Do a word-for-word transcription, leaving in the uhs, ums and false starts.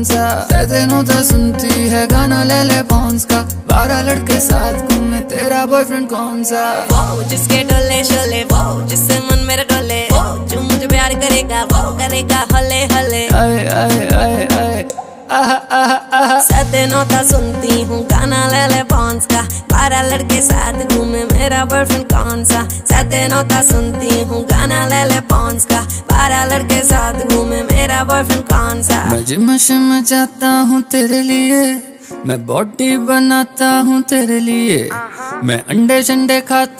कौन सा तेनों तो सुनती है गाना ले ले बाउंस का, बारह लड़के साथ घूमे तेरा बॉयफ्रेंड कौन सा। वो जिसके डोले शोले, वो जिससे मन मेरा डोले, वो जो मुझे प्यार करेगा वो करेगा हले हले। आए आए आए आए आहा आहा आहा। सतेनों तो सुनती हूँ गाना ले ले बाउंस का, बारह लड़के साथ घूमे मेरा बॉयफ्रेंड कौन सा। सतेनों तो सुनती हूँ गाना ले ले बाउंस का, बारह लड़के साथ घूमे मेरा बॉयफ्रेंड कौन सा। मैं जिम शिम जाता हूँ तेरे लिए, मैं बॉडी बनाता हूँ तेरे लिए, मैं अंडे शंडे खाता